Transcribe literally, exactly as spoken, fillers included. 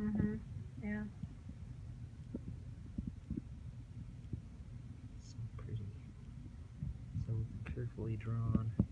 Mm-hmm. Yeah. So pretty. So carefully drawn.